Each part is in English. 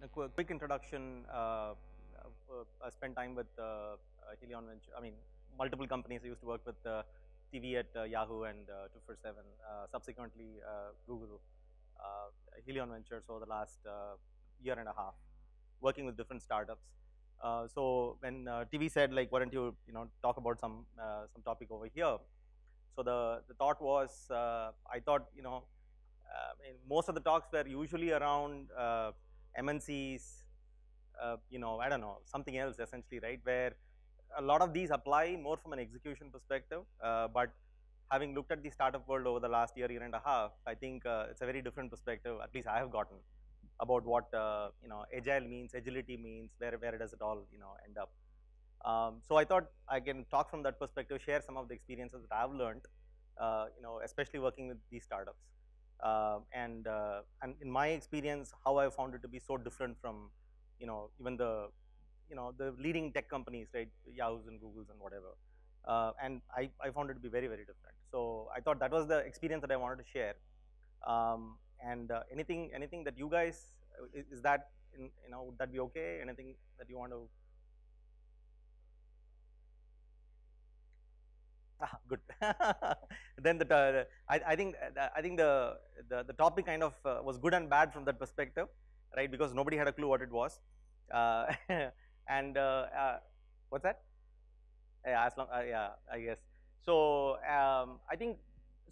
in a quick introduction, I spent time with Helion Ventures. I mean, multiple companies. I used to work with TV at Yahoo and 247. Subsequently, Google. Helion Ventures over the last year and a half, working with different startups. So when TV said, like, why don't you, talk about some topic over here? So the thought was, I thought, I mean, most of the talks were usually around MNCs, I don't know, something else essentially, right? Where a lot of these apply more from an execution perspective, but having looked at the startup world over the last year and a half, I think it's a very different perspective, at least I have gotten, about what, agile means, agility means, where does it all, end up. So I thought I can talk from that perspective, share some of the experiences that I've learned, especially working with these startups. And in my experience, how I found it to be so different from, even the, the leading tech companies, right, Yahoo's and Google's and whatever. And I found it to be very, very different. So I thought that was the experience that I wanted to share. Anything that you guys, is that, would that be okay? Anything that you want to? Ah, good. Then the, I think the topic kind of was good and bad from that perspective, right? Because nobody had a clue what it was. And what's that? Yeah, as long, yeah, I guess. So I think.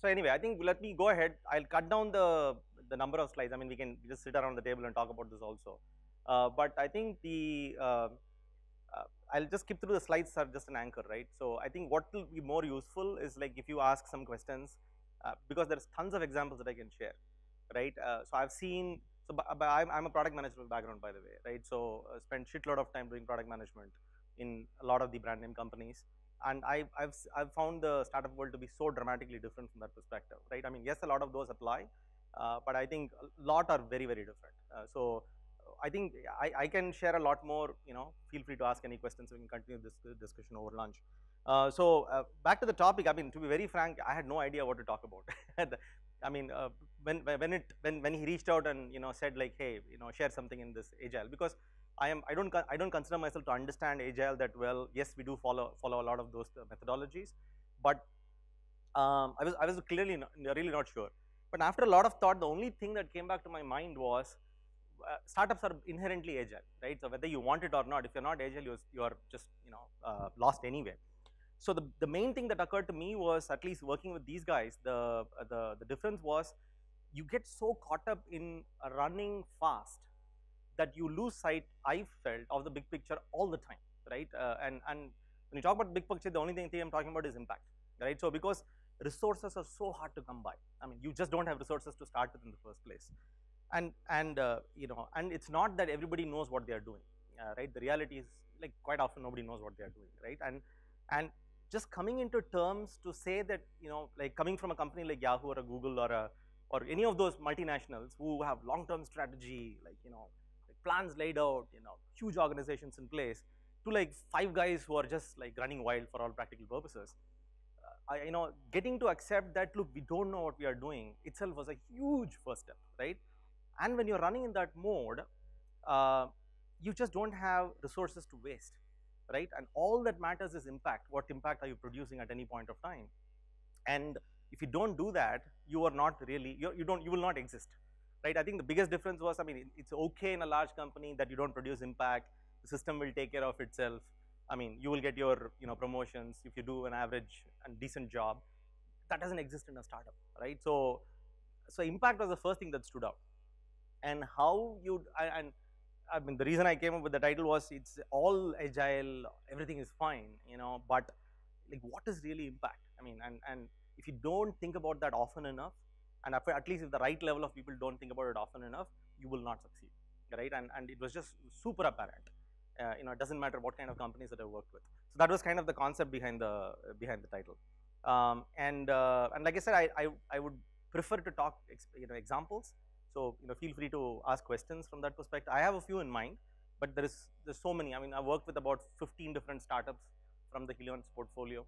So anyway, I think let me go ahead. I'll cut down the number of slides. I mean, we can just sit around the table and talk about this also. But I think the I'll just skip through the slides are just an anchor, right? So I think what will be more useful is like if you ask some questions, because there's tons of examples that I can share, right? So I've seen. So I'm a product management background, by the way, right? So I spent shitload of time doing product management in a lot of the brand name companies. And I've found the startup world to be so dramatically different from that perspective, right? I mean, yes, a lot of those apply, but I think a lot are very, very different. So I think I can share a lot more, feel free to ask any questions. We can continue this discussion over lunch. So back to the topic, I mean, to be very frank, I had no idea what to talk about. I mean, when he reached out and, said like, hey, share something in this agile, because I don't consider myself to understand agile that well. Yes, we do follow a lot of those methodologies, but I was clearly really not sure. But after a lot of thought, the only thing that came back to my mind was startups are inherently agile, right? So whether you want it or not, if you're not agile, you are just lost anyway. So the main thing that occurred to me was, at least working with these guys, the difference was you get so caught up in running fast that you lose sight, I felt, of the big picture all the time, right? And when you talk about big picture, the only thing I'm talking about is impact, right? So because resources are so hard to come by, I mean, you just don't have resources to start with in the first place, and it's not that everybody knows what they are doing, right? The reality is, like, quite often nobody knows what they are doing, right? And just coming into terms to say that, like coming from a company like Yahoo or a Google or any of those multinationals who have long-term strategy, like plans laid out, huge organizations in place, to like 5 guys who are just like running wild for all practical purposes. Getting to accept that, look, we don't know what we are doing itself was a huge first step, right? And when you're running in that mode, you just don't have resources to waste, right? And all that matters is impact. What impact are you producing at any point of time? And if you don't do that, you are not really, you will not exist. Right, I think the biggest difference was, I mean, it's okay in a large company that you don't produce impact. The system will take care of itself. I mean, you will get your, promotions if you do an average and decent job. That doesn't exist in a startup, right? So impact was the first thing that stood out. And how you, I mean, the reason I came up with the title was it's all agile, everything is fine, but like, what is really impact? I mean, and if you don't think about that often enough, and at least if the right level of people don't think about it often enough, you will not succeed, right? And it was just super apparent. It doesn't matter what kind of companies that I worked with. So that was kind of the concept behind the title. And like I said, I would prefer to talk examples. So feel free to ask questions from that perspective. I have a few in mind, but there's so many. I mean, I worked with about 15 different startups from the Helion's portfolio.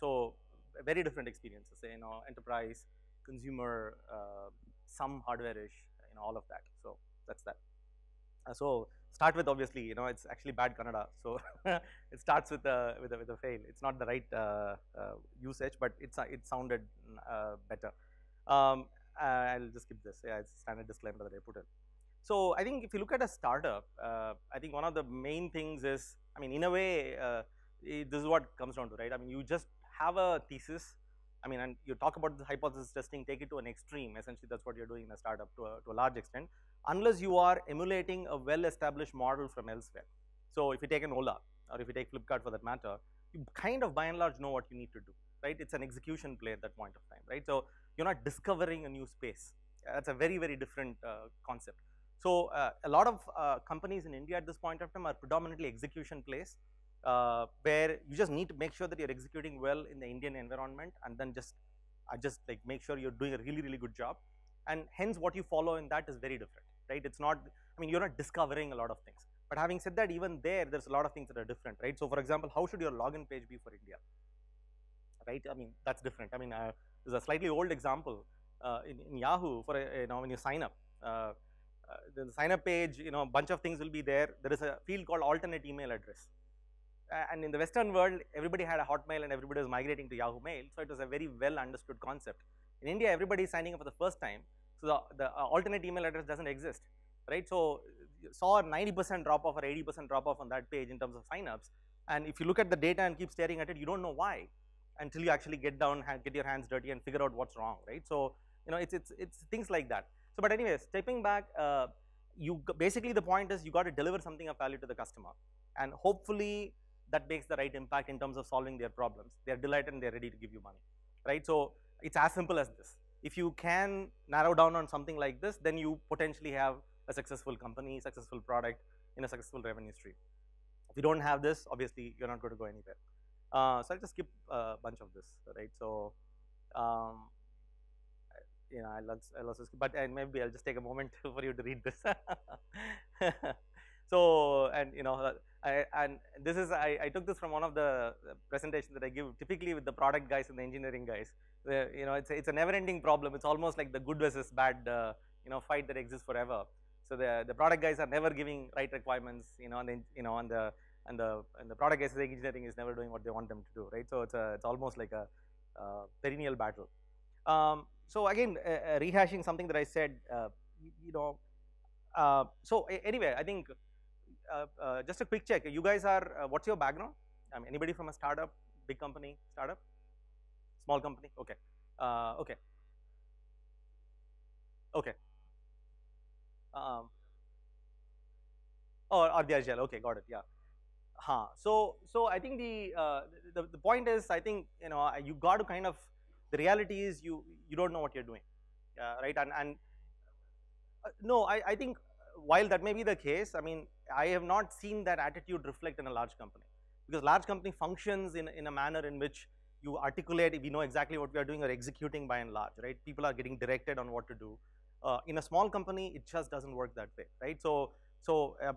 So very different experiences. Enterprise, consumer, some hardware-ish, all of that. So that's that. So start with, obviously, you know, it's actually bad Kannada. So it starts with a fail. It's not the right usage, but it's it sounded better. I'll just skip this. Yeah, it's a standard disclaimer that I put in. So I think if you look at a startup, I think one of the main things is, I mean, in a way, this is what it comes down to, right? I mean, you just have a thesis. I mean, and you talk about the hypothesis testing, take it to an extreme. Essentially, that's what you're doing in a startup to a large extent, unless you are emulating a well-established model from elsewhere. So if you take an OLA, or if you take Flipkart for that matter, you kind of by and large know what you need to do, right? It's an execution play at that point of time, right? So you're not discovering a new space. That's a very, very different concept. So a lot of companies in India at this point of time are predominantly execution plays, where you just need to make sure that you're executing well in the Indian environment, and then just like make sure you're doing a really, really good job. And hence what you follow in that is very different, right? It's not, I mean, you're not discovering a lot of things. But having said that, even there's a lot of things that are different, right? So for example, how should your login page be for India, right? I mean, that's different. I mean, there's a slightly old example in Yahoo for, you know, when you sign up. The sign-up page, you know, a bunch of things will be there. There is a field called alternate email address. And in the Western world, everybody had a Hotmail and everybody was migrating to Yahoo Mail. So it was a very well understood concept. In India, everybody is signing up for the first time. So the alternate email address doesn't exist, right? So you saw a 90% drop-off or 80% drop-off on that page in terms of sign-ups. And if you look at the data and keep staring at it, you don't know why until you actually get down, get your hands dirty and figure out what's wrong, right? So, you know, it's things like that. So, but anyway, stepping back, you basically the point is you got to deliver something of value to the customer, and hopefully that makes the right impact in terms of solving their problems. They're delighted and they're ready to give you money, right? So it's as simple as this. If you can narrow down on something like this, then you potentially have a successful company, successful product, in a successful revenue stream. If you don't have this, obviously you're not going to go anywhere. So I'll just skip a bunch of this, right? So. You know, I'll also skip, but maybe I'll just take a moment for you to read this. So, and you know, I took this from one of the presentations that I give typically with the product guys and the engineering guys. You know, it's a never-ending problem. It's almost like the good versus bad, you know, fight that exists forever. So the product guys are never giving right requirements, you know, and then, you know, and the product guys, the engineering is never doing what they want them to do, right? So it's almost like a perennial battle. So again, rehashing something that I said, you know, so anyway, I think just a quick check. You guys are, what's your background? I mean, anybody from a startup, big company, startup, small company? Okay, okay, okay. Or the agile, okay, got it, yeah. Huh. So I think the point is, I think, you know, you got to kind of, the reality is you don't know what you're doing, right? No, I think while that may be the case, I mean, I have not seen that attitude reflect in a large company, because large company functions in a manner in which you articulate, we know exactly what we are doing, or executing by and large, right? People are getting directed on what to do. In a small company, it just doesn't work that way, right? So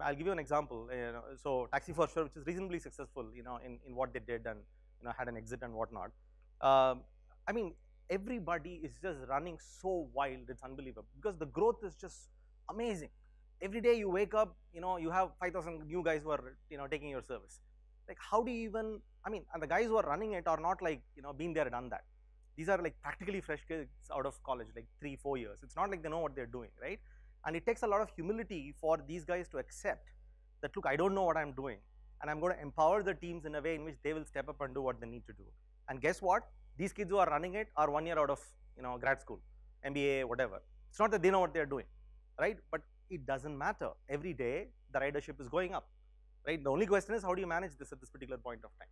I'll give you an example. You know, so Taxi For Sure, which is reasonably successful, you know, in what they did, and you know, had an exit and whatnot. I mean, everybody is just running so wild, it's unbelievable, because the growth is just amazing. Every day you wake up, you know, you have 5,000 new guys who are, you know, taking your service. Like, how do you even, I mean, and the guys who are running it are not like, you know, been there, done that. These are like practically fresh kids out of college, like 3-4 years. It's not like they know what they're doing, right? And it takes a lot of humility for these guys to accept that, look, I don't know what I'm doing, and I'm going to empower the teams in a way in which they will step up and do what they need to do. And guess what? These kids who are running it are 1 year out of, you know, grad school, MBA, whatever. It's not that they know what they're doing, right? But it doesn't matter. Every day, the ridership is going up, right? The only question is, how do you manage this at this particular point of time,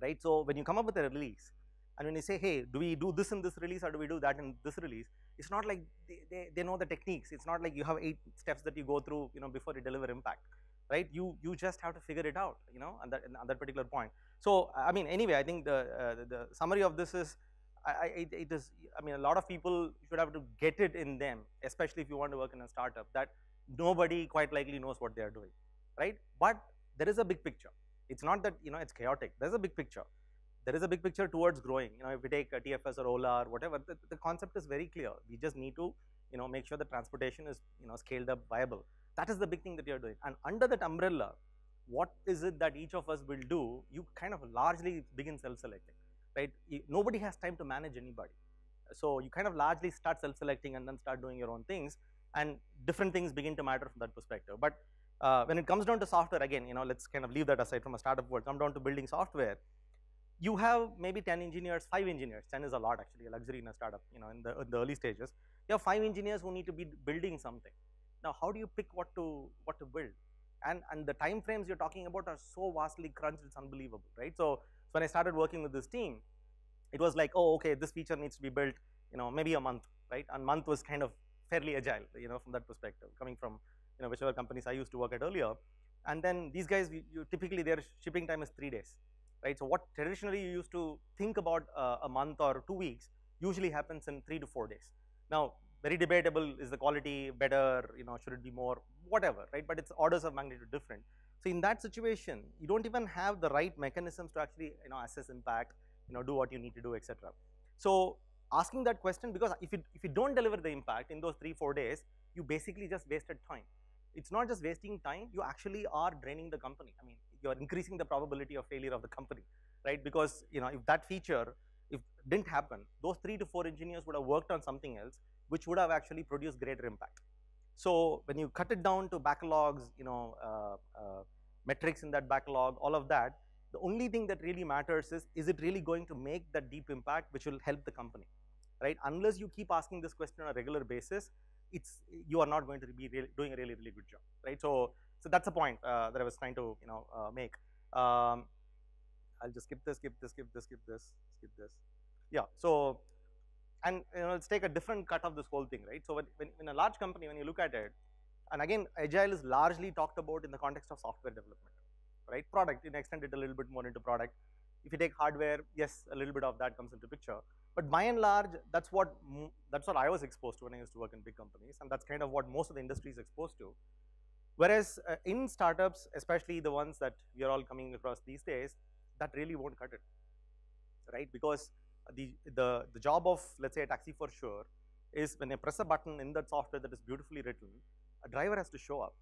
right? So when you come up with a release, and when you say, hey, do we do this in this release, or do we do that in this release? It's not like they know the techniques. It's not like you have 8 steps that you go through, you know, before you deliver impact, right? You just have to figure it out, you know, at that particular point. So, I mean, anyway, I think the summary of this is, I mean, a lot of people should have to get it in them, especially if you want to work in a startup, that nobody quite likely knows what they are doing, right? But there is a big picture. It's not that, you know, it's chaotic. There's a big picture. There is a big picture towards growing. You know, if we take a TFS or OLA or whatever, the concept is very clear. We just need to, you know, make sure the transportation is, you know, scaled up, viable. That is the big thing that you are doing. And under that umbrella, what is it that each of us will do? You kind of largely begin self-selecting, right? Nobody has time to manage anybody. So you kind of largely start self-selecting and then start doing your own things, and different things begin to matter from that perspective. But when it comes down to software, again, you know, let's kind of leave that aside from a startup world, come down to building software. You have maybe 10 engineers, 5 engineers. 10 is a lot, actually, a luxury in a startup, you know, in the early stages. You have 5 engineers who need to be building something. Now, how do you pick what to build? And the time frames you're talking about are so vastly crunched, it's unbelievable, right? So when I started working with this team, it was like, oh, okay, this feature needs to be built, you know, maybe a month, right? And month was kind of fairly agile, you know, from that perspective, coming from, you know, whichever companies I used to work at earlier. And then these guys, typically their shipping time is 3 days, right? So what traditionally you used to think about a month or 2 weeks usually happens in 3 to 4 days. Now, very debatable, is the quality better, you know, should it be more, whatever, right? But it's orders of magnitude different. So in that situation, you don't even have the right mechanisms to actually, you know, assess impact, you know, do what you need to do, etc. So asking that question, because if you don't deliver the impact in those 3 to 4 days, you basically just wasted time. It's not just wasting time, you actually are draining the company. I mean, you're increasing the probability of failure of the company, right? Because, you know, if that feature didn't happen, those 3 to 4 engineers would have worked on something else, which would have actually produced greater impact. So when you cut it down to backlogs, you know, metrics in that backlog, all of that, the only thing that really matters is it really going to make that deep impact which will help the company, right? Unless you keep asking this question on a regular basis, you are not going to be doing a really, really good job, right? So that's the point that I was trying to, you know, make. I'll just skip this. Yeah, so, and you know, let's take a different cut of this whole thing, right? So when a large company, when you look at it, and again, agile is largely talked about in the context of software development, right? Product, you can extend it a little bit more into product. If you take hardware, yes, a little bit of that comes into picture. But by and large, that's what I was exposed to when I used to work in big companies, and that's kind of what most of the industry is exposed to. Whereas in startups, especially the ones that we are all coming across these days, that really won't cut it, right? Because the job of, let's say, a Taxi For Sure is, when I press a button in that software that is beautifully written, a driver has to show up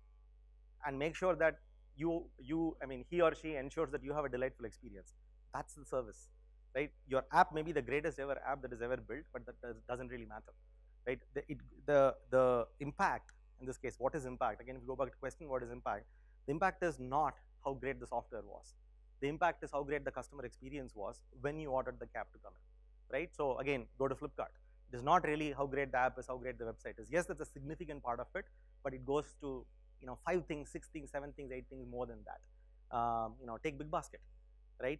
and make sure that he or she ensures that you have a delightful experience. That's the service, right? Your app may be the greatest ever app that is ever built, but that doesn't really matter, right? The impact, in this case, what is impact? Again, if you go back to question, what is impact? The impact is not how great the software was. The impact is how great the customer experience was when you ordered the cab to come in, right? So again, go to Flipkart. It is not really how great the app is, how great the website is. Yes, that's a significant part of it, but it goes to, you know, 5 things, 6 things, 7 things, 8 things more than that. You know, take Big Basket, right?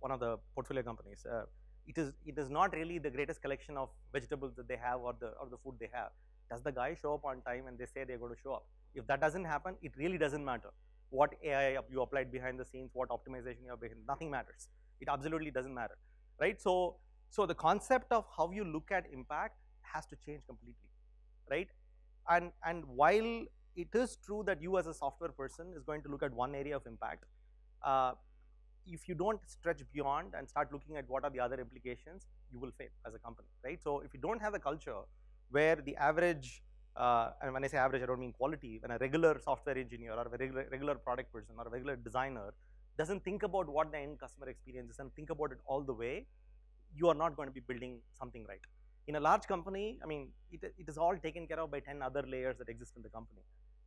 One of the portfolio companies. It is not really the greatest collection of vegetables that they have or the food they have. Does the guy show up on time and they say they're going to show up? If that doesn't happen, it really doesn't matter what AI you applied behind the scenes, what optimization you have behind, nothing matters. It absolutely doesn't matter, right? So the concept of how you look at impact has to change completely, right? And while it is true that you as a software person is going to look at one area of impact, if you don't stretch beyond and start looking at what are the other implications, you will fail as a company, right? So if you don't have a culture where the average, and when I say average, I don't mean quality, when a regular software engineer or a regular product person or a regular designer doesn't think about what the end customer experience is and think about it all the way, you are not going to be building something right. In a large company, I mean, it is all taken care of by 10 other layers that exist in the company.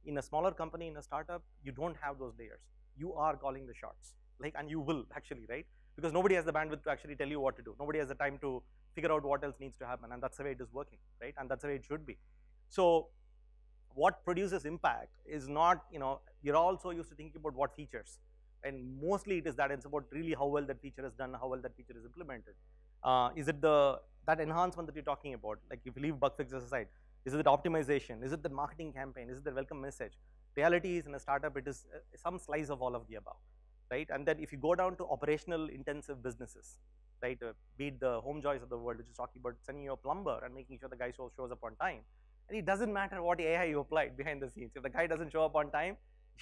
In a smaller company, in a startup, you don't have those layers. You are calling the shots, like, and you will actually, right? Because nobody has the bandwidth to actually tell you what to do. Nobody has the time to figure out what else needs to happen, and that's the way it is working, right? And that's the way it should be. So what produces impact is not, you know, you're also used to thinking about what features. And mostly it is that it's about really how well that feature is done, how well that feature is implemented. Is it that enhancement that you're talking about? Like, if you leave bug fixes aside, is it the optimization? Is it the marketing campaign? Is it the welcome message? Reality is, in a startup, it is some slice of all of the above, right? And then if you go down to operational intensive businesses, right? Be it the home joys of the world, which is talking about sending you a plumber and making sure the guy shows up on time. And it doesn't matter what AI you applied behind the scenes. If the guy doesn't show up on time,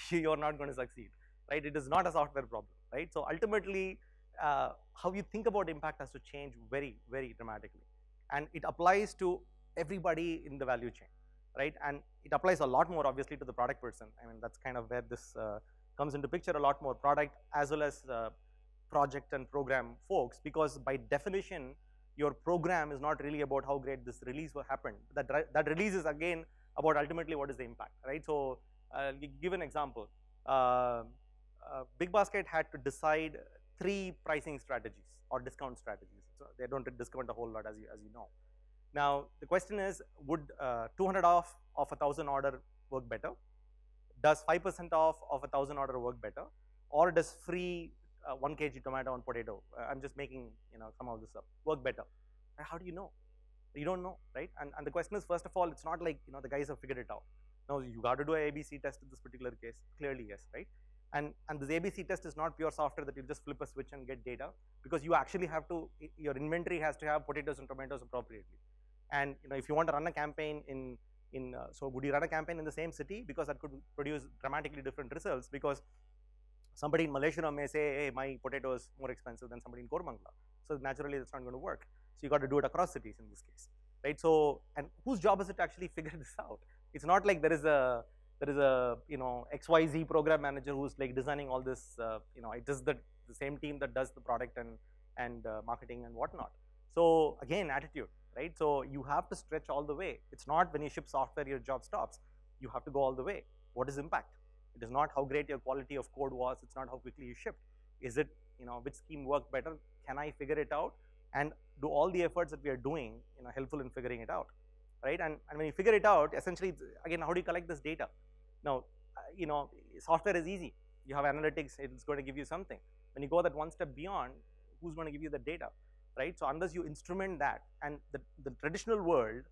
you're not going to succeed, right? It is not a software problem, right? So ultimately, how you think about impact has to change very, very dramatically. And it applies to everybody in the value chain, right? And It applies a lot more obviously to the product person. I mean, that's kind of where this comes into picture a lot more, product as well as project and program folks, because by definition, your program is not really about how great this release will happen. That release is again about ultimately what is the impact, right? So give an example. Big Basket had to decide 3 pricing strategies or discount strategies. So they don't discount a whole lot, as you know. Now the question is, would 200 off of 1,000 order work better? Does 5% off of 1,000 order work better? Or does free 1 kg tomato and potato, I'm just making, you know, some of this up, work better? And how do you know? You don't know, right? And the question is, first of all, it's not like, you know, the guys have figured it out. No, you got to do an ABC test in this particular case. Clearly, yes, right? And this ABC test is not pure software that you just flip a switch and get data, because you actually have to, your inventory has to have potatoes and tomatoes appropriately. And, you know, if you want to run a campaign so would you run a campaign in the same city? Because that could produce dramatically different results, because somebody in Malaysia may say, hey, my potato is more expensive than somebody in Koramangala. So naturally, that's not going to work. So you got to do it across cities in this case, right? So, and whose job is it to actually figure this out? It's not like there is a, you know, XYZ program manager who's like designing all this, you know, it is the same team that does the product and marketing and whatnot. So again, attitude, right? So you have to stretch all the way. It's not when you ship software, your job stops. You have to go all the way. What is impact? It is not how great your quality of code was. It's not how quickly you shipped. Is it, you know, which scheme worked better? Can I figure it out? And do all the efforts that we are doing, you know, helpful in figuring it out, right? And when you figure it out, essentially, again, how do you collect this data? Now, you know, software is easy. You have analytics, it's going to give you something. When you go that one step beyond, who's going to give you the data, right? So unless you instrument that, and the traditional world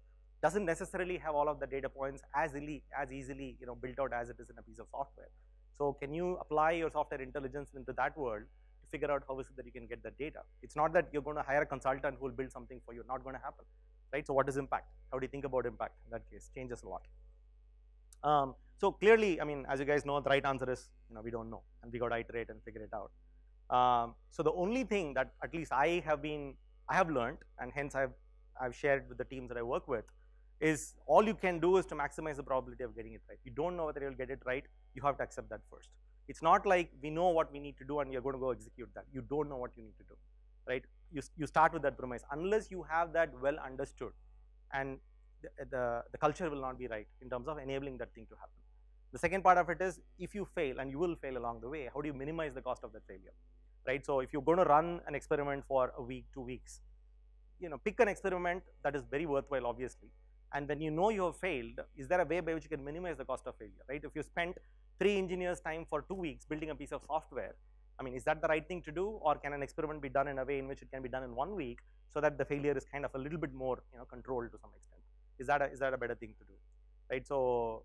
doesn't necessarily have all of the data points as easily, you know, built out as it is in a piece of software. So can you apply your software intelligence into that world to figure out how is it that you can get the data? It's not that you're going to hire a consultant who will build something for you. Not going to happen, right? So what is impact? How do you think about impact in that case? Changes a lot. So clearly, I mean, as you guys know, the right answer is, you know, we don't know, and we got to iterate and figure it out. So the only thing that at least I have learned, and hence I've shared with the teams that I work with, is all you can do is to maximize the probability of getting it right. You don't know whether you'll get it right. You have to accept that first. It's not like we know what we need to do and you're going to go execute that. You don't know what you need to do, right? You start with that premise. Unless you have that well understood, and the culture will not be right in terms of enabling that thing to happen. The second part of it is, if you fail, and you will fail along the way, how do you minimize the cost of that failure, right? So if you're going to run an experiment for a week, 2 weeks, you know, pick an experiment that is very worthwhile, obviously. And when you know you have failed, is there a way by which you can minimize the cost of failure, right? If you spent 3 engineers' time for 2 weeks building a piece of software, I mean, is that the right thing to do? Or can an experiment be done in a way in which it can be done in 1 week, so that the failure is kind of a little bit more, you know, controlled to some extent? Is that a better thing to do, right? So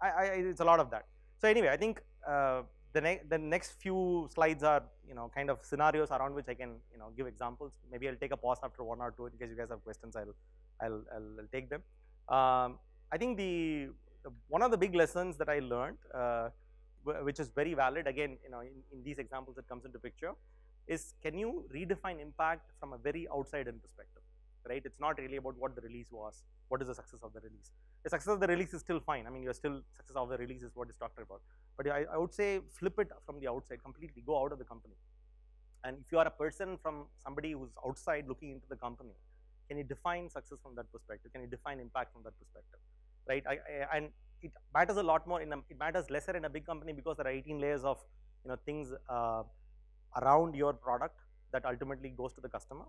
it's a lot of that. So anyway, I think the next few slides are, you know, kind of scenarios around which I can, you know, give examples. Maybe I'll take a pause after 1 or 2 in case you guys have questions. I'll take them. I think one of the big lessons that I learned, which is very valid, again, you know, in these examples it comes into picture, is can you redefine impact from a very outside-in perspective, right? It's not really about what the release was. What is the success of the release? The success of the release is still fine. I mean, success of the release is what is talked about. But I would say flip it from the outside completely. Go out of the company. And if you are a person from somebody who's outside looking into the company, can you define success from that perspective? Can you define impact from that perspective, right? And it matters a lot more. It matters lesser in a big company, because there are 18 layers of, you know, things around your product that ultimately goes to the customer.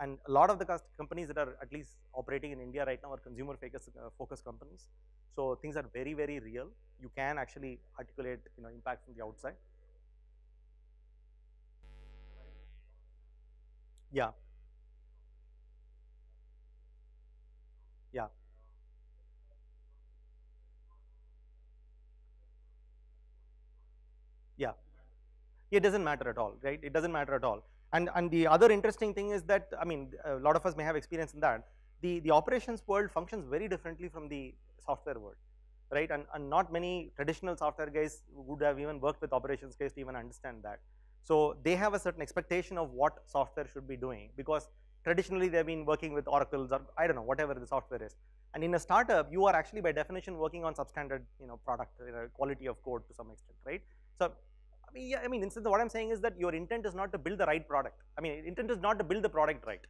And a lot of the companies that are at least operating in India right now are consumer-focused companies. So things are very, very real. You can actually articulate, you know, impact from the outside. Yeah. Yeah. Yeah. It doesn't matter at all, right? It doesn't matter at all. And the other interesting thing is that, I mean, a lot of us may have experience in that. The operations world functions very differently from the software world, right? And not many traditional software guys would have even worked with operations guys to even understand that. So they have a certain expectation of what software should be doing, because Traditionally, they've been working with oracles or I don't know, whatever the software is. And in a startup, you are actually by definition working on substandard, product, quality of code to some extent, right? So, instead, what I'm saying is that your intent is not to build the right product. Intent is not to build the product right,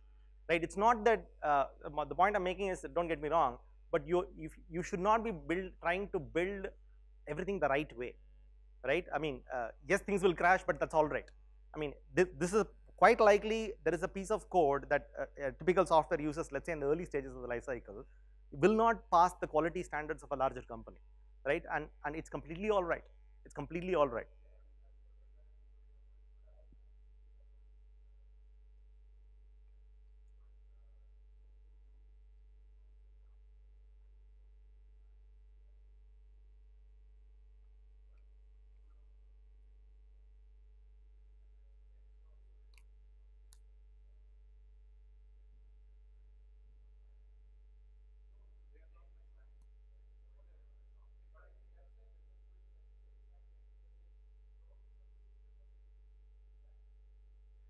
right? It's not that, the point I'm making is, don't get me wrong, but you should not be trying to build everything the right way, right? Yes, things will crash, but that's all right. This is quite likely, there is a piece of code that a typical software uses, let's say in the early stages of the life cycle, will not pass the quality standards of a larger company, right? And it's completely all right. It's completely all right.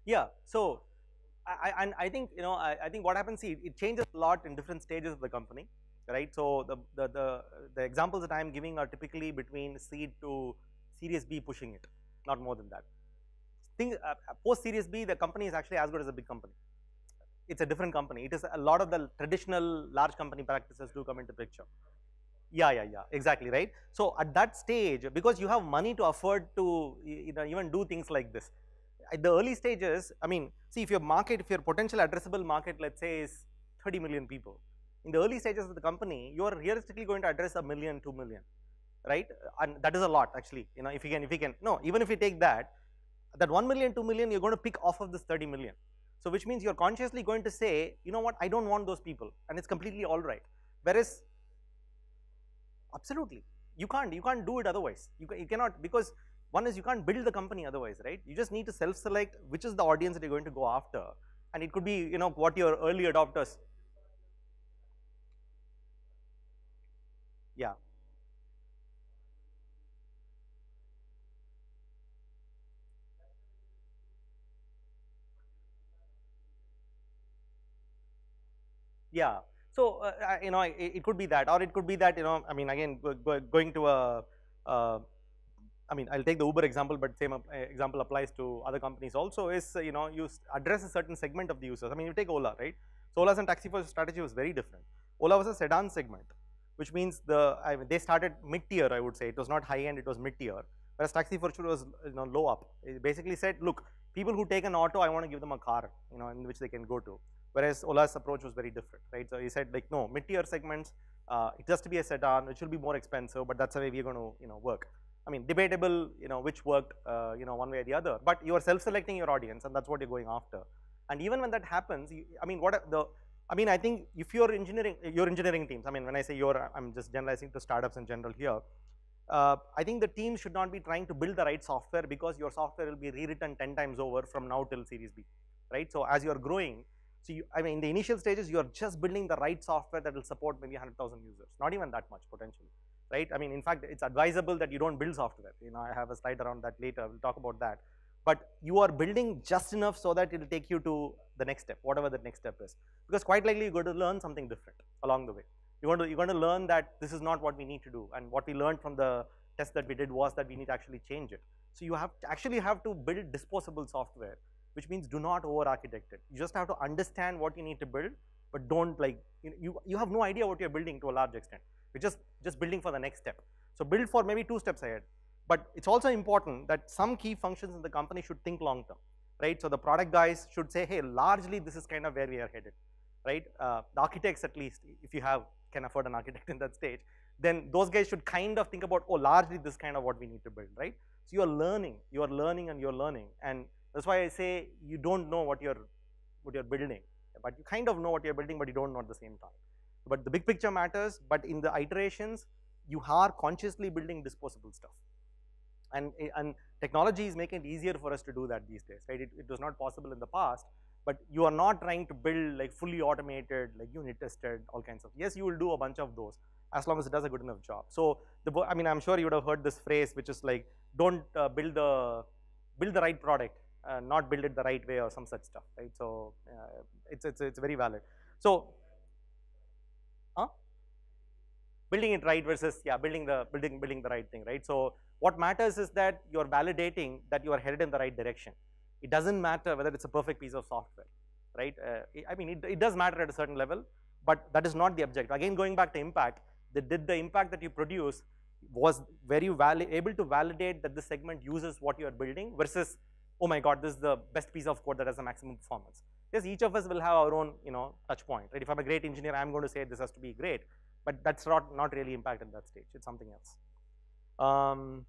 Yeah, so I think I think what happens, see, it changes a lot in different stages of the company, right? So the examples that I'm giving are typically between seed to Series B pushing it, not more than that. Post Series B, the company is actually as good as a big company. It's a different company. It is a lot of the traditional large company practices do come into picture. Yeah, exactly, right? So at that stage, because you have money to afford to even do things like this. At the early stages, see, if your potential addressable market, let's say, is 30 million people, in the early stages of the company, you are realistically going to address 1 million, 2 million, right? And that is a lot, actually, even if you take that 1 million, 2 million, you're going to pick off of this 30 million. So which means you're consciously going to say, you know what, I don't want those people, and it's completely all right. Whereas, absolutely, you can't do it otherwise. You cannot, because one is you can't build the company otherwise, right? You just need to self-select which is the audience that you're going to go after, and it could be, what your early adopters. Yeah. Yeah. So, it could be that, or it could be that, again, going to a, I'll take the Uber example, but same example applies to other companies also, is, you address a certain segment of the users. You take OLA, right? So OLA's and Taxi For Sure strategy was very different. OLA was a sedan segment, which means they started mid-tier, I would say. It was not high-end, it was mid-tier. Whereas Taxi For Sure was, low up. It basically said, look, people who take an auto, I want to give them a car, in which they can go to. Whereas OLA's approach was very different, right? So he said, like, no, mid-tier segments, it has to be a sedan, it should be more expensive, but that's the way we're going to, work. Debatable, which worked, one way or the other, but you are self-selecting your audience, and that's what you're going after. And even when that happens, I think if your engineering teams, when I say I'm just generalizing to startups in general here, I think the team should not be trying to build the right software, because your software will be rewritten 10 times over from now till Series B, right? So as you're growing, in the initial stages, you're just building the right software that will support maybe 100,000 users, not even that much potentially. Right? In fact, it's advisable that you don't build software. I have a slide around that later. We'll talk about that. But you are building just enough so that it'll take you to the next step, whatever the next step is. Because quite likely, you're going to learn something different along the way. You're going to learn that this is not what we need to do. And what we learned from the test that we did was that we need to actually change it. So you have to build disposable software, which means do not over-architect it. You just have to understand what you need to build, but don't, you have no idea what you're building to a large extent. We're just building for the next step. So build for maybe 2 steps ahead. But it's also important that some key functions in the company should think long term, right? So the product guys should say, hey, largely this is kind of where we are headed, right? The architects, at least, if you can afford an architect in that stage, then those guys should kind of think about, oh, largely this is kind of what we need to build, right? So you are learning. And that's why I say you don't know what you're building, but you kind of know what you're building, but you don't know at the same time. But the big picture matters, but in the iterations, you are consciously building disposable stuff. And technology is making it easier for us to do that these days, right? It was not possible in the past, but you are not trying to build fully automated, unit tested, all kinds of, yes, you will do a bunch of those as long as it does a good enough job. So, I'm sure you would have heard this phrase, which is don't build the right product, not build it the right way or some such stuff, right? So it's very valid. So building it right versus building the right thing, right? So what matters is that you're validating that you are headed in the right direction. It doesn't matter whether it's a perfect piece of software, right? I mean, it does matter at a certain level, but that is not the objective. Again, going back to impact, did the impact that you produce, was were you able to validate that the segment uses what you are building versus, oh my God, this is the best piece of code that has the maximum performance. Yes, each of us will have our own, touch point, right? If I'm a great engineer, I'm going to say this has to be great, but that's not really impact at that stage. It's something else. I'm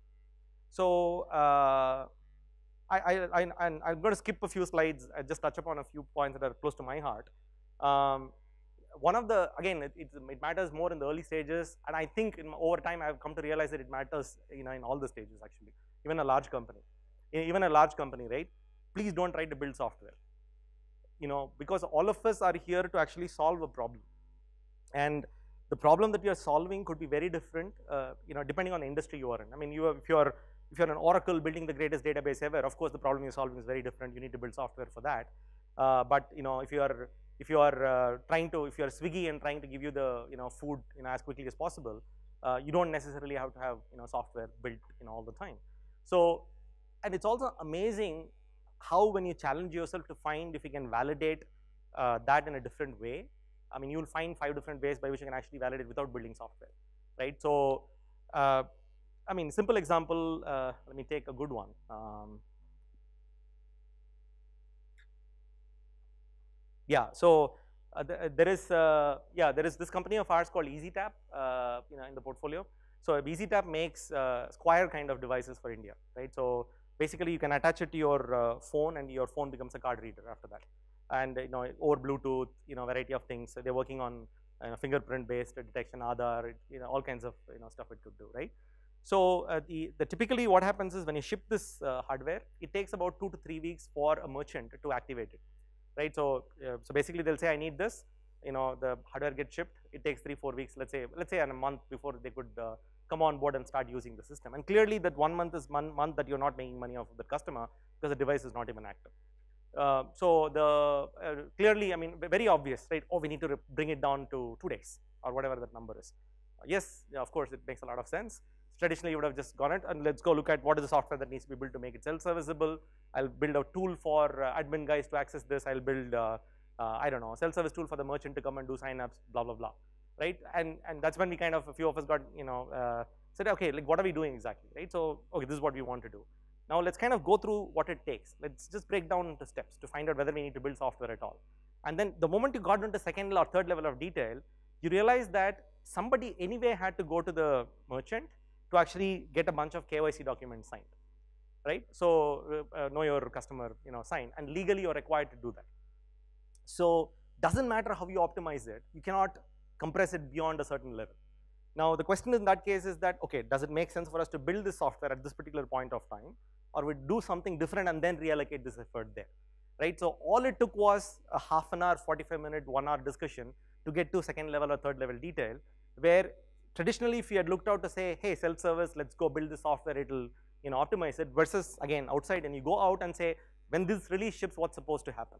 going to skip a few slides. I just touch upon a few points that are close to my heart. One of the, again, it matters more in the early stages, and I think over time I've come to realize that it matters, in all the stages actually, even a large company. Even a large company, right? Please don't try to build software, because all of us are here to actually solve a problem. And the problem that you are solving could be very different, depending on the industry you are in. I mean, if you're an Oracle building the greatest database ever, of course the problem you're solving is very different. You need to build software for that. But if you're Swiggy and trying to give you the food as quickly as possible, you don't necessarily have to have software built all the time. So, and it's also amazing how when you challenge yourself to find if you can validate that in a different way. I mean, you'll find 5 different ways by which you can actually validate without building software, right? So, I mean, simple example, let me take a good one. There is this company of ours called EasyTap, in the portfolio. So EasyTap makes square kind of devices for India, right? So basically you can attach it to your phone and your phone becomes a card reader after that. And over Bluetooth, variety of things. So they're working on fingerprint-based detection, Aadhaar, all kinds of stuff it could do, right? So typically what happens is when you ship this hardware, it takes about 2 to 3 weeks for a merchant to activate it, right? So basically they'll say I need this, the hardware gets shipped. It takes 3 to 4 weeks, let's say a month before they could come on board and start using the system. And clearly that 1 month is one month that you're not making money off of the customer because the device is not even active. Clearly, I mean, very obvious, right? Oh, we need to bring it down to 2 days or whatever that number is. Yes, of course, it makes a lot of sense. Traditionally, you would have just gone it and let's go look at what is the software that needs to be built to make it self-serviceable. I'll build a tool for admin guys to access this. I'll build, I don't know, a self-service tool for the merchant to come and do sign-ups, blah, blah, blah, right? And that's when we kind of, a few of us got, said, okay, like what are we doing exactly, right? So, okay, this is what we want to do. Now let's kind of go through what it takes. Let's just break down into steps to find out whether we need to build software at all. And then the moment you got into second or third level of detail, you realize that somebody anyway had to go to the merchant to actually get a bunch of KYC documents signed, right? So know your customer, sign, and legally you're required to do that. So doesn't matter how you optimize it, you cannot compress it beyond a certain level. Now the question in that case is that, okay, does it make sense for us to build this software at this particular point of time? Or we do something different and then reallocate this effort there, right? So all it took was a half an hour, 45-minute, 1 hour discussion to get to second level or third level detail, where traditionally if you had looked out to say, hey, self-service, let's go build the software, it'll optimize it, versus again outside and you go out and say, when this release ships, what's supposed to happen?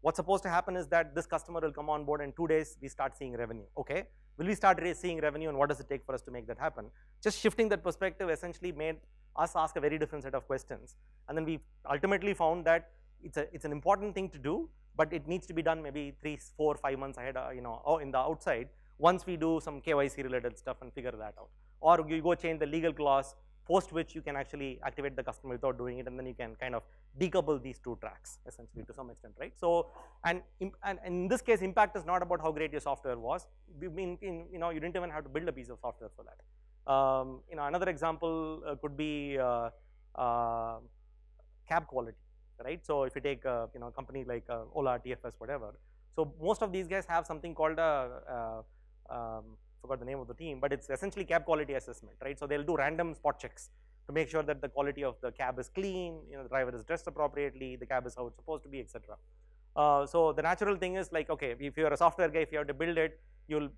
What's supposed to happen is that this customer will come on board and in 2 days we start seeing revenue, okay? Will we start seeing revenue and what does it take for us to make that happen? Just shifting that perspective essentially made us ask a very different set of questions, and then we ultimately found that it's an important thing to do, but it needs to be done maybe 3, 4, 5 months ahead, in the outside. Once we do some KYC related stuff and figure that out, or you go change the legal clause, post which you can actually activate the customer without doing it, and then you can kind of decouple these two tracks essentially to some extent, right? So, and in this case, impact is not about how great your software was. You didn't even have to build a piece of software for that. Another example could be cab quality, right? So if you take a company like OLA, TFS, whatever. So most of these guys have something called a forgot the name of the team, but it's essentially cab quality assessment, right? So they'll do random spot checks to make sure that the quality of the cab is clean, the driver is dressed appropriately, the cab is how it's supposed to be, etc. So the natural thing is like, okay, if you're a software guy, if you have to build it, you'll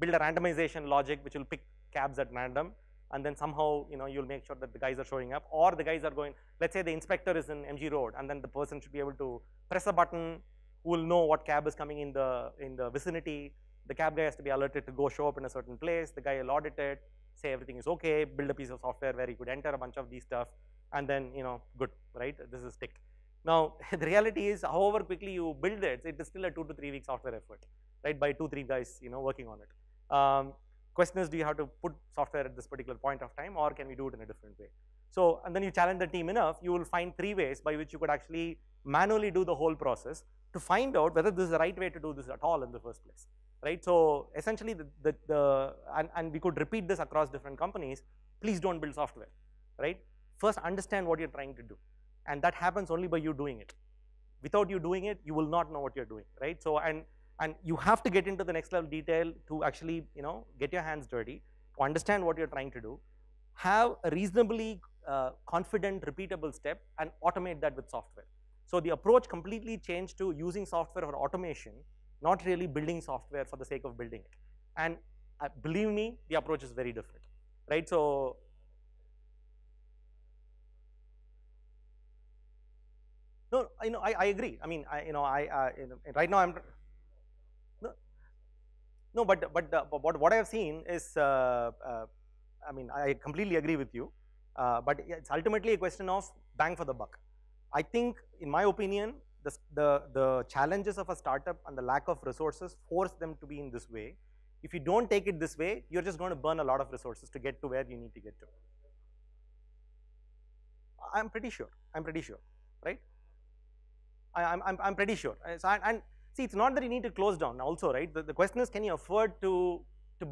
build a randomization logic which will pick cabs at random and then somehow, you know, you'll make sure that the guys are showing up, or the guys are going, let's say the inspector is in MG Road, and then the person should be able to press a button, who will know what cab is coming in the vicinity. The cab guy has to be alerted to go show up in a certain place. The guy will audit it, say everything is okay, build a piece of software where he could enter a bunch of these stuff, and then, you know, good, right? This is tick. Now, the reality is, however quickly you build it, it is still a 2 to 3 week software effort, right? By 2-3 guys, you know, working on it. Question is, do you have to put software at this particular point of time, or can we do it in a different way? So, and then you challenge the team enough, you will find 3 ways by which you could actually manually do the whole process to find out whether this is the right way to do this at all in the first place, right? So, essentially, and we could repeat this across different companies. Please don't build software, right? First, understand what you're trying to do. And that happens only by you doing it. Without you doing it, you will not know what you're doing, right? So, and you have to get into the next level detail to actually, you know, get your hands dirty, to understand what you're trying to do, have a reasonably confident, repeatable step, and automate that with software. So the approach completely changed to using software for automation, not really building software for the sake of building it. And believe me, the approach is very different, right? So, no, you know, I agree. I mean, right now I'm. No, but what I have seen is, I mean, I completely agree with you, but it's ultimately a question of bang for the buck. I think, in my opinion, the challenges of a startup and the lack of resources force them to be in this way. If you don't take it this way, you're just going to burn a lot of resources to get to where you need to get to. I'm pretty sure, right? I'm pretty sure. And see, it's not that you need to close down also, right? The question is, can you afford to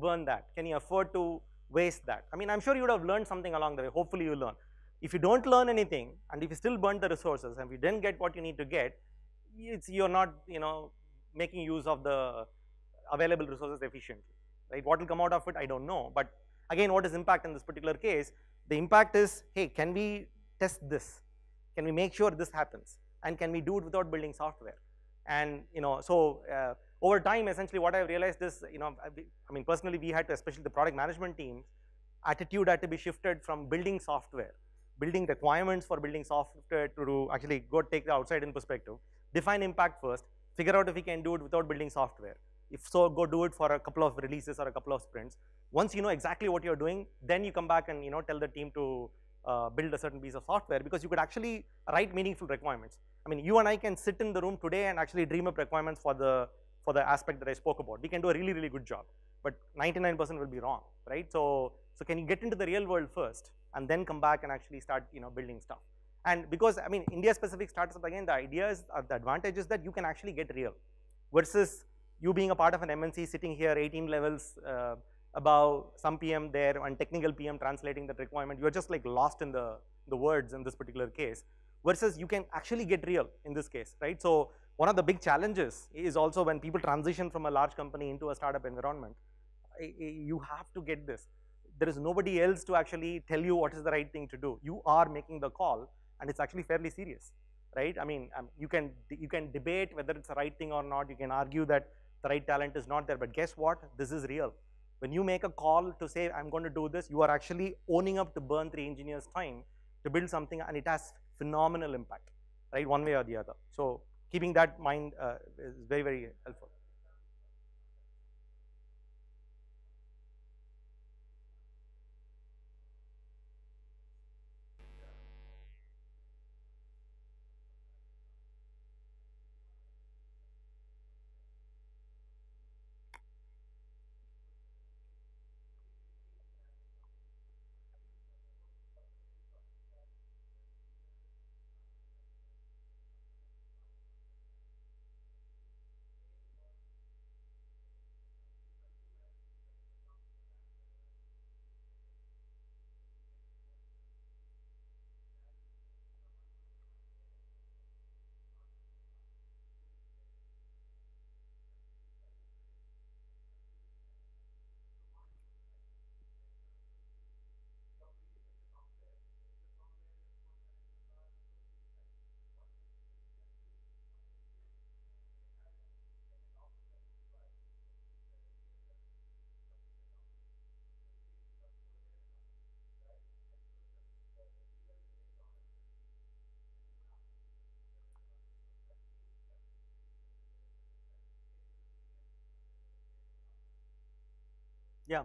burn that? Can you afford to waste that? I mean, I'm sure you would have learned something along the way. Hopefully you learn. If you don't learn anything, and if you still burn the resources, and if you didn't get what you need to get, it's, you're not, you know, making use of the available resources efficiently, right? What will come out of it, I don't know. But again, what is impact in this particular case? The impact is, hey, can we test this? Can we make sure this happens? And can we do it without building software? And, you know, so over time, essentially what I've realized is, you know, I mean, personally, we had to, especially the product management team's attitude had to be shifted from building software, building requirements for building software to actually go take the outside-in perspective, define impact first, figure out if we can do it without building software. If so, go do it for a couple of releases or a couple of sprints. Once you know exactly what you're doing, then you come back and, you know, tell the team to build a certain piece of software, because you could actually write meaningful requirements. I mean, you and I can sit in the room today and actually dream up requirements for the aspect that I spoke about. We can do a really, really good job, but 99% will be wrong, right? So can you get into the real world first and then come back and actually start, you know, building stuff? And because, I mean, India-specific startups, again, the ideas or the advantage is that you can actually get real versus you being a part of an MNC sitting here 18 levels above, some PM there, and technical PM translating that requirement. You're just like lost in the words in this particular case. Versus you can actually get real in this case, right? So one of the big challenges is also when people transition from a large company into a startup environment, you have to get this. There is nobody else to actually tell you what is the right thing to do. You are making the call, and it's actually fairly serious, right? I mean, you can debate whether it's the right thing or not. You can argue that the right talent is not there, but guess what? This is real. When you make a call to say, I'm going to do this, you are actually owning up to burn 3 engineers' time to build something, and it has phenomenal impact, right, one way or the other. So keeping that in mind is very, very helpful. Yeah.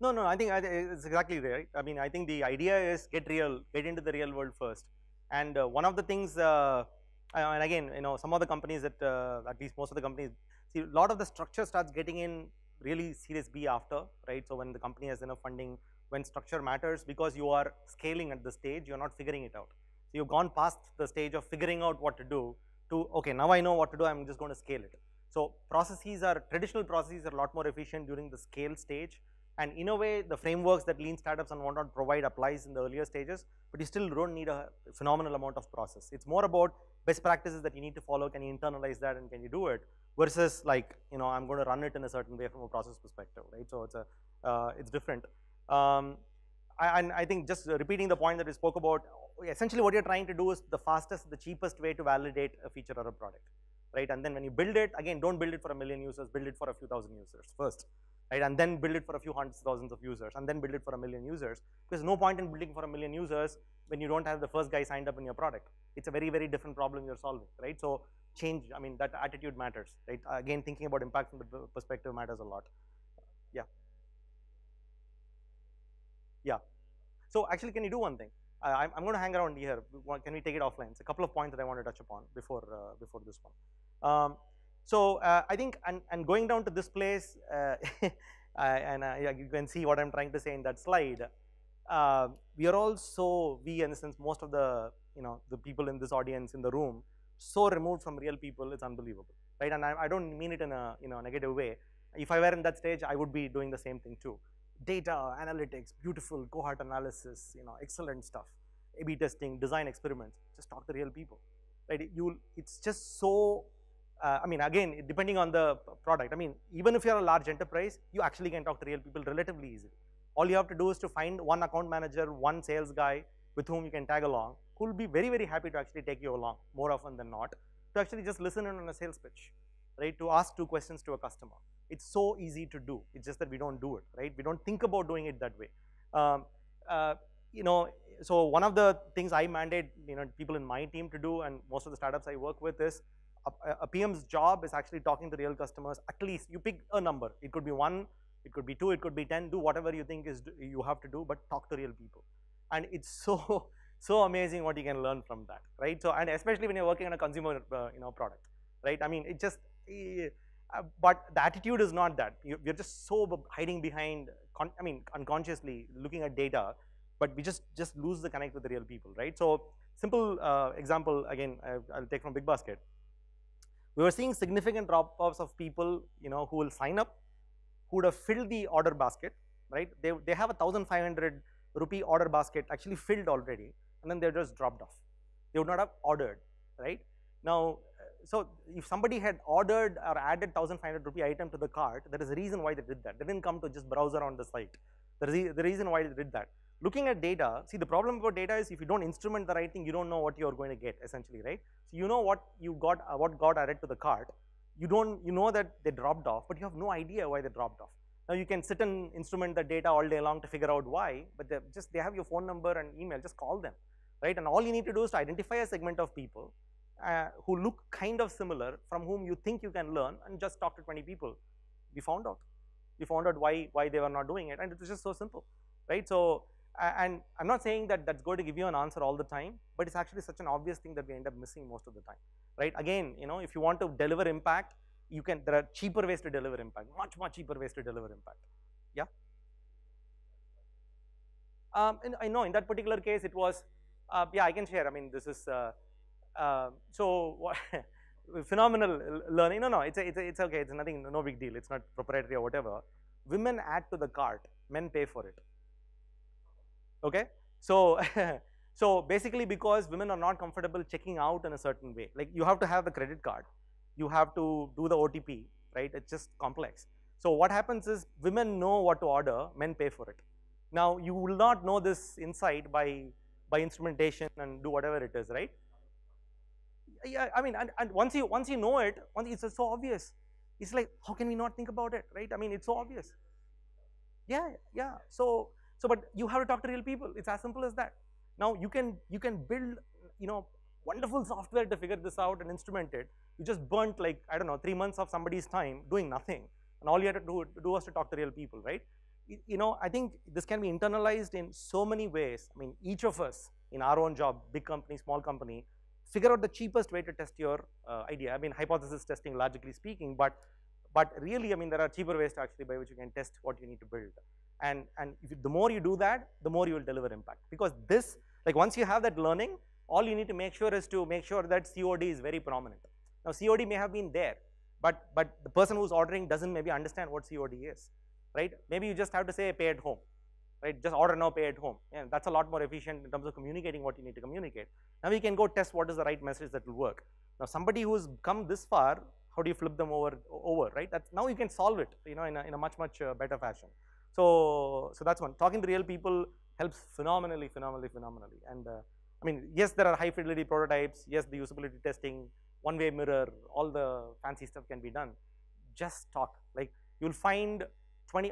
No, I think it's exactly right. I mean, I think the idea is get real, get into the real world first. And one of the things, and again, you know, some of the companies that, at least most of the companies, see a lot of the structure starts getting in really serious B after, right? So when the company has enough funding, when structure matters, because you are scaling at the stage, you're not figuring it out. So you've gone past the stage of figuring out what to do to, okay, now I know what to do, I'm just going to scale it. So processes are, traditional processes are a lot more efficient during the scale stage. And in a way, the frameworks that lean startups and whatnot provide applies in the earlier stages, but you still don't need a phenomenal amount of process. It's more about best practices that you need to follow. Can you internalize that and can you do it? Versus like, you know, I'm going to run it in a certain way from a process perspective, right? So it's a, it's different. And I think just repeating the point that we spoke about, essentially what you're trying to do is the fastest, the cheapest way to validate a feature or a product, right? And then when you build it, again, don't build it for 1 million users, build it for a few thousand users first, right? And then build it for a few hundreds, thousands of users, and then build it for 1 million users. Because no point in building for 1 million users when you don't have the first guy signed up in your product. It's a very, very different problem you're solving, right? So change, I mean, that attitude matters, right? Again, thinking about impact from the perspective matters a lot. Yeah. Yeah. So actually, can you do one thing? I'm going to hang around here. Can we take it offline? It's a couple of points that I want to touch upon before before this one. So I think, and going down to this place, you can see what I'm trying to say in that slide. We are all so, in a sense, most of the, you know, the people in this audience in the room, so removed from real people, it's unbelievable, right? And I don't mean it in a, you know, negative way. If I were in that stage, I would be doing the same thing too. Data, analytics, beautiful cohort analysis, you know, excellent stuff. A/B testing, design experiments, just talk to real people, right? It's just so, I mean, again, depending on the product. I mean, even if you're a large enterprise, you actually can talk to real people relatively easily. All you have to do is to find one account manager, one sales guy with whom you can tag along, who will be very, very happy to actually take you along more often than not, to actually just listen in on a sales pitch, right? To ask two questions to a customer. It's so easy to do. It's just that we don't do it, right? We don't think about doing it that way. You know, so one of the things I mandate, you know, people in my team to do, and most of the startups I work with, is a PM's job is actually talking to real customers. At least you pick a number. It could be 1, it could be 2, it could be 10. Do whatever you think is you have to do, but talk to real people. And it's so, so amazing what you can learn from that, right? So, and especially when you're working on a consumer, you know, product, right? I mean, it just. But the attitude is not that. We're just so hiding behind, I mean, unconsciously looking at data, but we just lose the connect with the real people, right? So simple example, again, I'll take from Big Basket. We were seeing significant drop-offs of people, you know, who will sign up, who would have filled the order basket, right? They have a 1,500 rupee order basket actually filled already, and then they're just dropped off. They would not have ordered, right? Now, so if somebody had ordered or added 1,500 rupee item to the cart, there is a reason why they did that. They didn't come to just browse around the site. There is the reason why they did that. Looking at data, see, the problem about data is if you don't instrument the right thing, you don't know what you're going to get, essentially, right? So you know what you got, what got added to the cart. You don't, you know that they dropped off, but you have no idea why they dropped off. Now you can sit and instrument the data all day long to figure out why, but they have your phone number and email, just call them, right? And all you need to do is to identify a segment of people who look kind of similar, from whom you think you can learn, and just talk to 20 people. We found out. We found out why they were not doing it, and it was just so simple, right? So, and I'm not saying that that's going to give you an answer all the time, but it's actually such an obvious thing that we end up missing most of the time, right? Again, you know, if you want to deliver impact, you can, there are cheaper ways to deliver impact, much, much cheaper ways to deliver impact, yeah? And I know in that particular case, it was, yeah, I can share, I mean, this is, so phenomenal learning. No, it's okay. It's nothing, no big deal. It's not proprietary or whatever. Women add to the cart, men pay for it. Okay, so so basically because women are not comfortable checking out in a certain way. Like you have to have the credit card, you have to do the OTP, right? It's just complex. So what happens is women know what to order, men pay for it. Now you will not know this insight by instrumentation and do whatever it is, right? Yeah, I mean, and once you know it, it's so obvious. It's like, how can we not think about it, right? I mean, it's so obvious. Yeah. So, but you have to talk to real people. It's as simple as that. Now you can build, you know, wonderful software to figure this out and instrument it. You just burnt like, I don't know, 3 months of somebody's time doing nothing and all you had to do was to talk to real people, right? You know, I think this can be internalized in so many ways. I mean, each of us in our own job, big company, small company, figure out the cheapest way to test your idea. I mean, hypothesis testing, logically speaking, but really, I mean, there are cheaper ways to actually by which you can test what you need to build. And if you, the more you do that, the more you will deliver impact. Because this, like once you have that learning, all you need to make sure is to make sure that COD is very prominent. Now, COD may have been there, but the person who's ordering doesn't maybe understand what COD is, right? Maybe you just have to say pay at home, right? Just order now, pay at home. And yeah, that's a lot more efficient in terms of communicating what you need to communicate. Now, we can go test what is the right message that will work. Now, somebody who's come this far, how do you flip them over, right? That's, now you can solve it, you know, in a much, much better fashion. So that's one. Talking to real people helps phenomenally. And I mean, yes, there are high fidelity prototypes. Yes, the usability testing, one-way mirror, all the fancy stuff can be done. Just talk. Like you'll find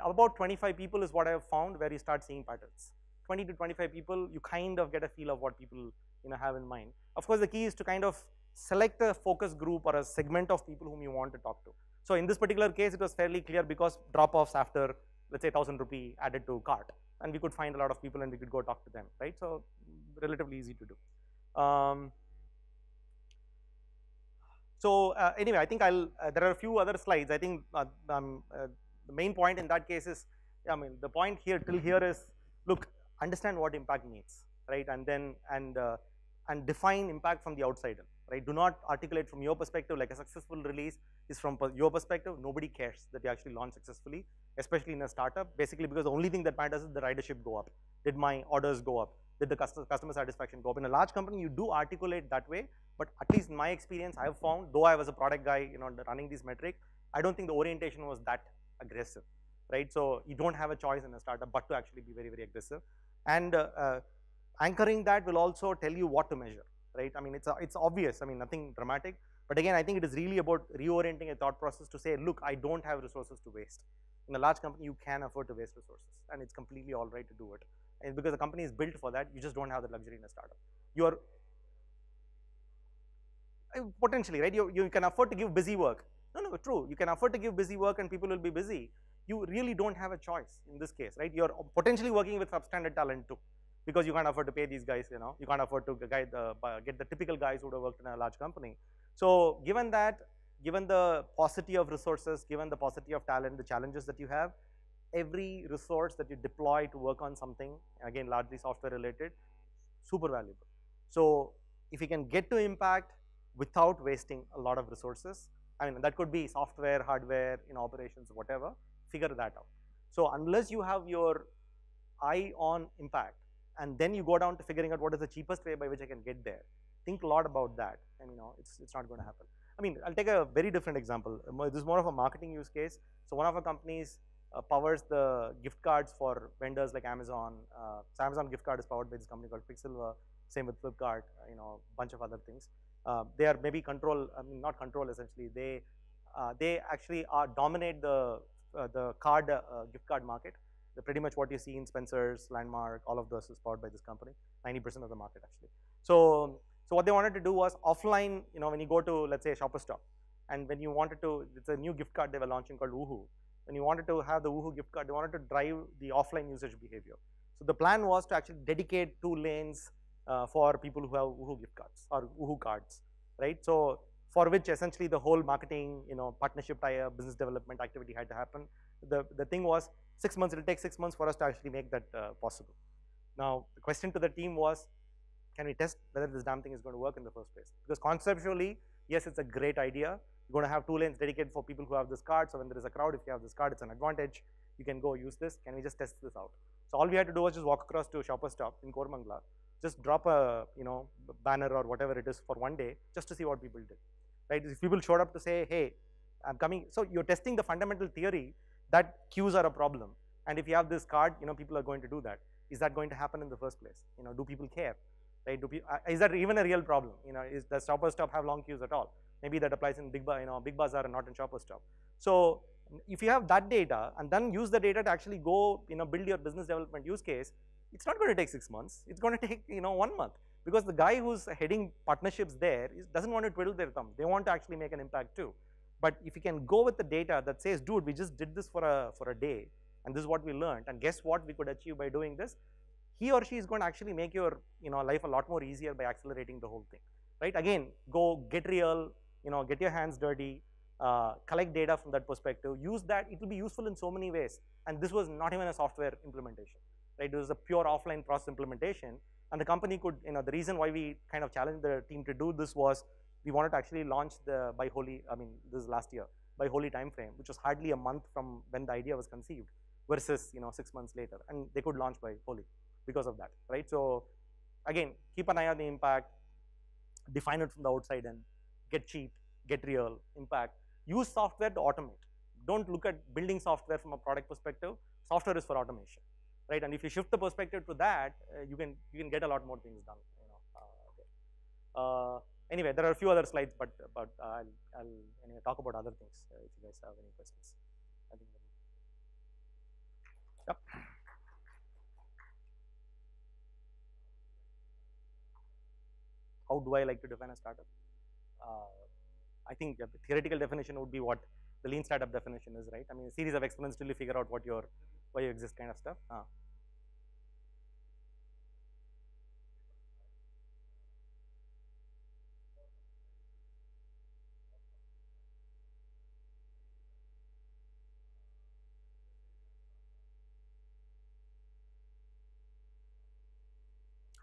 about 25 people is what I have found where you start seeing patterns. 20 to 25 people, you kind of get a feel of what people, you know, have in mind. Of course, the key is to kind of select a focus group or a segment of people whom you want to talk to. So in this particular case, it was fairly clear because drop-offs after, let's say, 1,000 rupee added to cart. And we could find a lot of people and we could go talk to them, right? So relatively easy to do. Anyway, I think there are a few other slides. I think the main point in that case is, I mean, the point here till here is, look, understand what impact means, right? And then, and define impact from the outsider, right? Do not articulate from your perspective, like a successful release is from your perspective. Nobody cares that you actually launched successfully, especially in a startup, basically because the only thing that matters is the ridership go up. Did my orders go up? Did the customer satisfaction go up? In a large company, you do articulate that way, but at least in my experience, I have found, though I was a product guy, you know, running these metrics, I don't think the orientation was that aggressive, right? So you don't have a choice in a startup but to actually be very, very aggressive. And anchoring that will also tell you what to measure, right? I mean, it's obvious, I mean, nothing dramatic. But again, I think it is really about reorienting a thought process to say, look, I don't have resources to waste. In a large company, you can afford to waste resources, and it's completely all right to do it. And because the company is built for that, you just don't have the luxury in a startup. You're potentially, right? You can afford to give busy work. No, true. You can afford to give busy work and people will be busy. You really don't have a choice in this case, right? You're potentially working with substandard talent too, because you can't afford to pay these guys, you know. You can't afford to get the typical guys who would have worked in a large company. So given that, given the paucity of resources, given the paucity of talent, the challenges that you have, every resource that you deploy to work on something, again, largely software related, super valuable. So if you can get to impact without wasting a lot of resources, I mean, that could be software, hardware, in operations, whatever, figure that out. So unless you have your eye on impact, and then you go down to figuring out what is the cheapest way by which I can get there, think a lot about that, and you know, it's not going to happen. I mean, I'll take a very different example. This is more of a marketing use case. So one of our companies powers the gift cards for vendors like Amazon. So Amazon gift card is powered by this company called Pixel. Same with Flipkart, you know, a bunch of other things. They are maybe essentially. They actually dominate the gift card market. They're pretty much what you see in Spencer's, Landmark, all of those is powered by this company. 90% of the market actually. So what they wanted to do was offline, you know, when you go to, let's say, Shoppers Stop, and when you wanted to, it's a new gift card they were launching called Yahoo. When you wanted to have the Yahoo gift card, they wanted to drive the offline usage behavior. So the plan was to actually dedicate 2 lanes for people who have Yahoo gift cards or Yahoo cards, right? So for which essentially the whole marketing, you know, partnership tie-up, business development activity had to happen. The thing was 6 months, it'll take 6 months for us to actually make that possible. Now, the question to the team was, can we test whether this damn thing is going to work in the first place? Because conceptually, yes, it's a great idea. You're going to have 2 lanes dedicated for people who have this card. So when there is a crowd, if you have this card, it's an advantage. You can go use this. Can we just test this out? So all we had to do was just walk across to Shoppers Stop in Kormangla, just drop a, you know, banner or whatever it is for 1 day, just to see what people did, right? If people showed up to say, hey, I'm coming. So you're testing the fundamental theory that queues are a problem. And if you have this card, you know, people are going to do that. Is that going to happen in the first place? You know, do people care? Right? Is that even a real problem? You know, does Shoppers Stop have long queues at all? Maybe that applies in Big Bazaar and not in Shoppers Stop. So if you have that data and then use the data to actually go, you know, build your business development use case, it's not going to take 6 months. It's going to take, you know, 1 month, because the guy who's heading partnerships there doesn't want to twiddle their thumb. They want to actually make an impact too. But if you can go with the data that says, dude, we just did this for a day, and this is what we learned, and guess what we could achieve by doing this, he or she is going to actually make your life a lot more easier by accelerating the whole thing, right? Again, go get real, get your hands dirty, collect data from that perspective, use that. It will be useful in so many ways, and this was not even a software implementation, right? It was a pure offline process implementation, and the company could, the reason why we kind of challenged the team to do this was we wanted to actually launch the by Holi, I mean, this is last year, by Holi timeframe, which was hardly a month from when the idea was conceived versus 6 months later, and they could launch by Holi because of that, right? So again, keep an eye on the impact, define it from the outside in, get cheap, get real, impact. Use software to automate. Don't look at building software from a product perspective. Software is for automation, right? And if you shift the perspective to that, you can get a lot more things done. Anyway, there are a few other slides, but I'll talk about other things if you guys have any questions. I think. Yep. How do I like to define a startup? I think the theoretical definition would be what the lean startup definition is, right? I mean, a series of experiments till you figure out what your why you exist kind of stuff.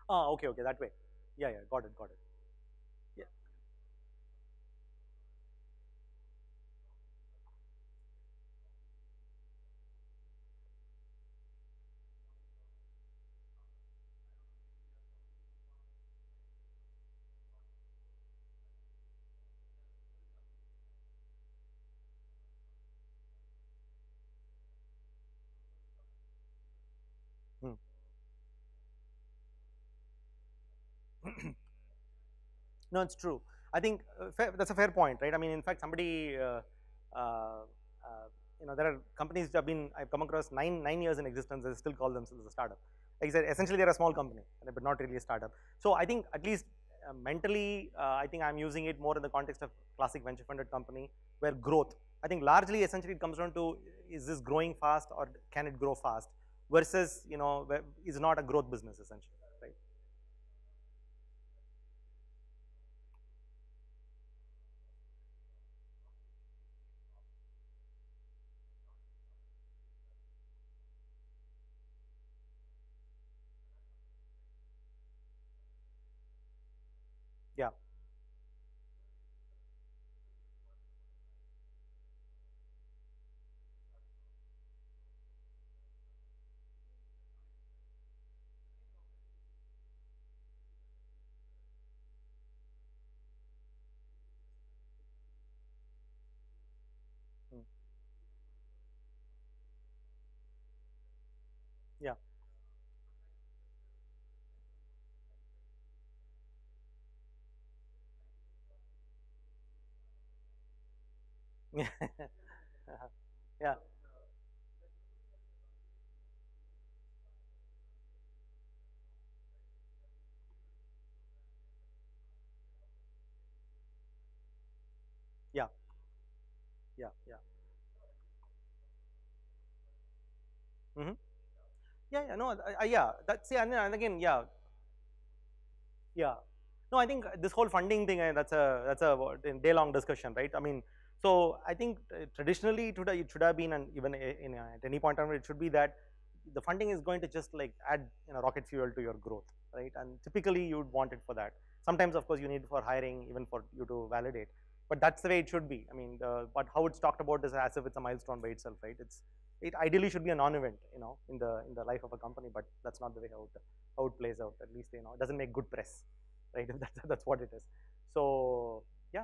Okay, that way. Yeah, got it. Yeah. No, it's true. I think that's a fair point, right? I mean, in fact, somebody, there are companies that I've come across nine years in existence that still call themselves a startup. Like I said, essentially they're a small company, but not really a startup. So I think at least mentally, I think I'm using it more in the context of classic venture funded company where growth, I think largely essentially it comes down to, is this growing fast or can it grow fast versus, is not a growth business essentially. Yeah. Yeah. Yeah. Mhm. Yeah. No. Yeah. That's yeah. And again, yeah. Yeah. No, I think this whole funding thing. That's a day-long discussion, right? I mean. So I think traditionally it should have been, and even at any point in time, it should be that the funding is going to just like add rocket fuel to your growth, right? And typically you'd want it for that. Sometimes of course you need for hiring, even for you to validate, but that's the way it should be. I mean, but how it's talked about is as if it's a milestone by itself, right? It ideally should be a non-event, in the life of a company, but that's not the way how it plays out. At least it doesn't make good press, right? That's what it is. So yeah.